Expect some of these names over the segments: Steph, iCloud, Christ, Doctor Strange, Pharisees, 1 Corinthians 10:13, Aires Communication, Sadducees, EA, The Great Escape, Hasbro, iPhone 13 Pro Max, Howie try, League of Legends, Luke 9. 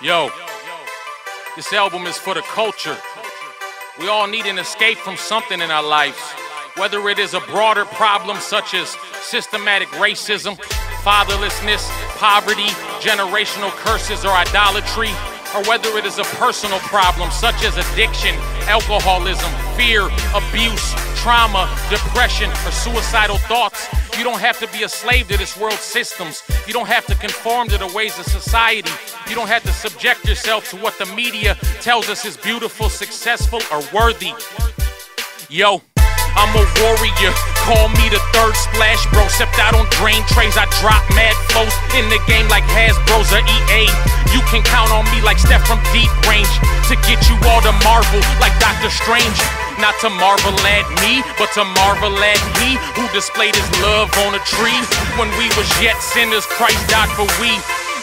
Yo, this album is for the culture. We all need an escape from something in our lives, whether it is a broader problem such as systematic racism, fatherlessness, poverty, generational curses, or idolatry, or whether it is a personal problem such as addiction, alcoholism, fear, abuse, trauma, depression, or suicidal thoughts. You don't have to be a slave to this world's systems. You don't have to conform to the ways of society. You don't have to subject yourself to what the media tells us is beautiful, successful, or worthy. Yo, I'm a warrior. Call me the third splash bro, except I don't drain trays, I drop mad flows in the game like Hasbro's or EA. You can count on me like Steph from deep range to get you all to marvel like Doctor Strange. Not to marvel at me, but to marvel at He who displayed His love on a tree. When we was yet sinners, Christ died for we.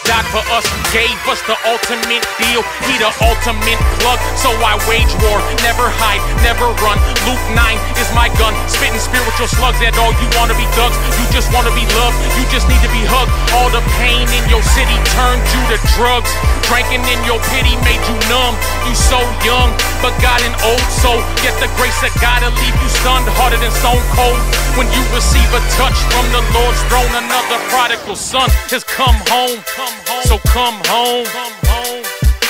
Died for us, gave us the ultimate deal. He the ultimate plug, so I wage war. Never hide, never run. Luke 9 is my gun. Spitting spiritual slugs at all you wanna be thugs. You just wanna be loved, you just need to be hugged. All the pain in your city turned you to drugs. Drinking in your pity made you numb. You so young, but got an old soul. Yet the grace of God will leave you stunned, harder than stone cold. When you receive a touch from the Lord's throne, another prodigal son has come home. So come home,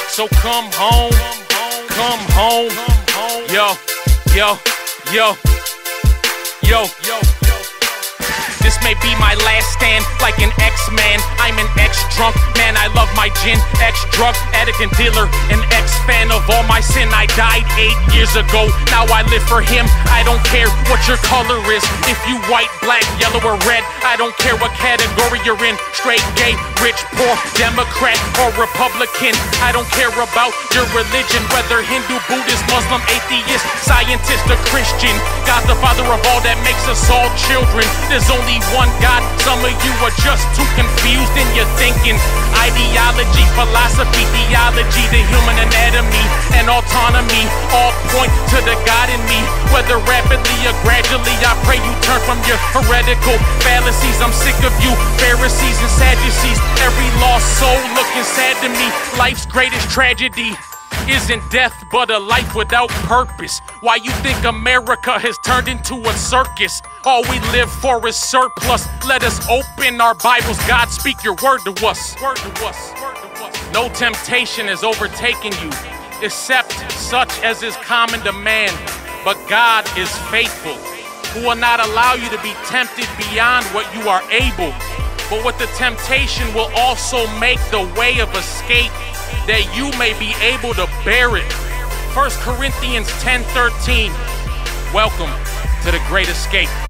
so come home, come home. Yo, yo, yo, yo, yo. This may be my last stand, like an ex-man. I'm an ex-drunk man, I love my gin. Ex-drug addict and dealer, an ex-fan of all my sin. I died 8 years ago, now I live for Him. I don't care what your color is. If you white, black, yellow, or red, I don't care what category you're in. Straight, gay, rich, poor, Democrat, or Republican. I don't care about your religion, whether Hindu, Buddhist, Muslim, atheist, scientist, or Christian. God the Father of all that makes us all children. There's only one God, some of you are just too confused in your thinking. Ideology, philosophy, theology, the human anatomy, and autonomy all point to the God in me. Whether rapidly or gradually, I pray you turn from your heretical fallacies. I'm sick of you, Pharisees and Sadducees. Every lost soul looking sad to me. Life's greatest tragedy isn't death, but a life without purpose. Why you think America has turned into a circus? All we live for is surplus. Let us open our Bibles. God, speak your word to us. No temptation has overtaken you, except such as is common to man. But God is faithful, who will not allow you to be tempted beyond what you are able, but with the temptation will also make the way of escape, that you may be able to bear it. 1 Corinthians 10:13. Welcome to The Great Escape.